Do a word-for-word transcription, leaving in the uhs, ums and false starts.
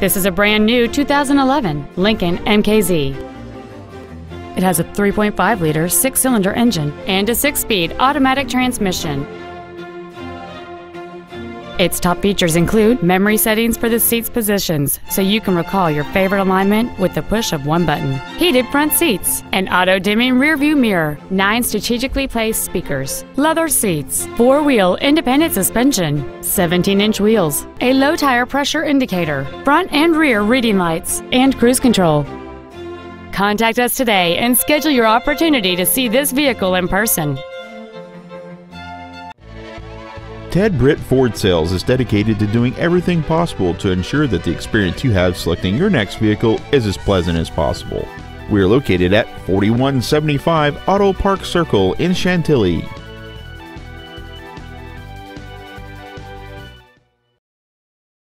This is a brand new two thousand eleven Lincoln M K Z. It has a three point five liter six-cylinder engine and a six-speed automatic transmission. Its top features include memory settings for the seat's positions, so you can recall your favorite alignment with the push of one button, heated front seats, an auto-dimming rearview mirror, nine strategically placed speakers, leather seats, four-wheel independent suspension, seventeen inch wheels, a low tire pressure indicator, front and rear reading lights, and cruise control. Contact us today and schedule your opportunity to see this vehicle in person. Ted Britt Ford Sales is dedicated to doing everything possible to ensure that the experience you have selecting your next vehicle is as pleasant as possible. We are located at forty-one seventy-five Auto Park Circle in Chantilly.